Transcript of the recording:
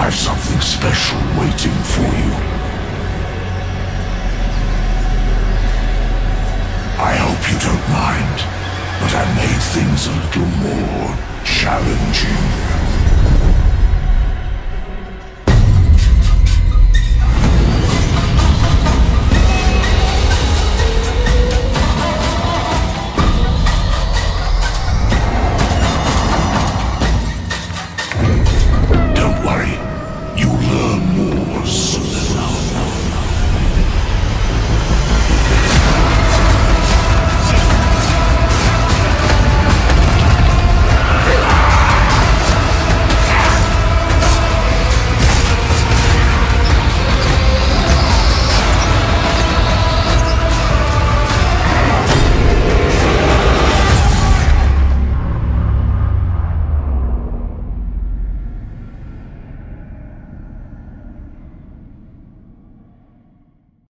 I've something special waiting for you. I hope you don't mind, but I made things a little more challenging.